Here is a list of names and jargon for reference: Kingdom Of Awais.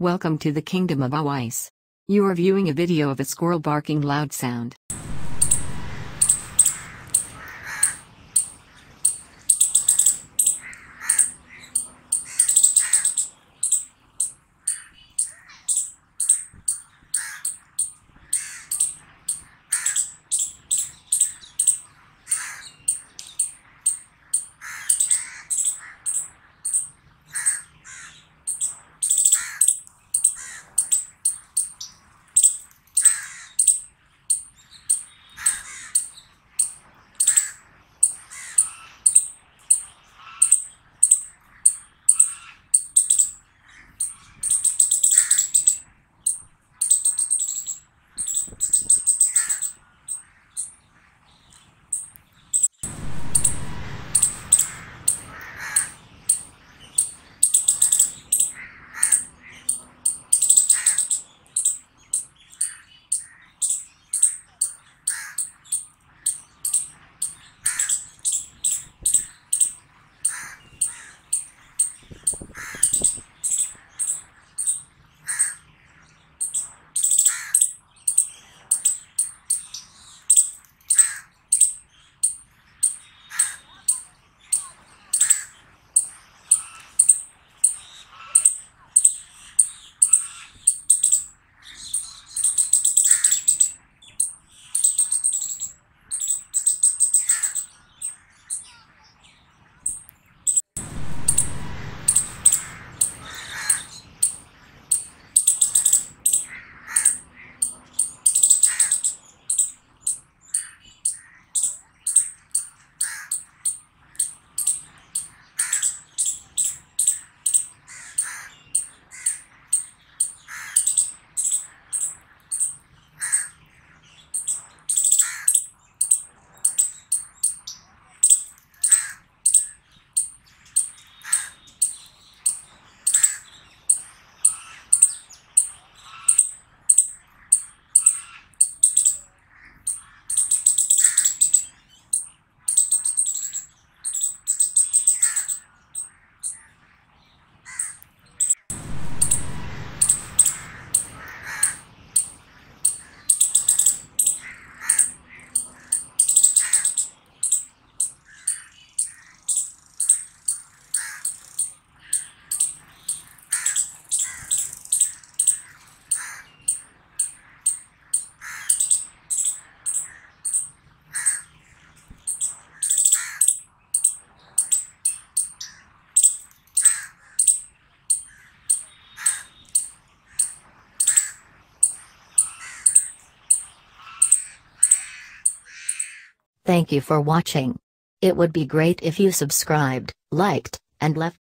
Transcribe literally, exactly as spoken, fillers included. Welcome to the Kingdom of Awais. You are viewing a video of a squirrel barking loud sound. Thank you for watching. It would be great if you subscribed, liked, and left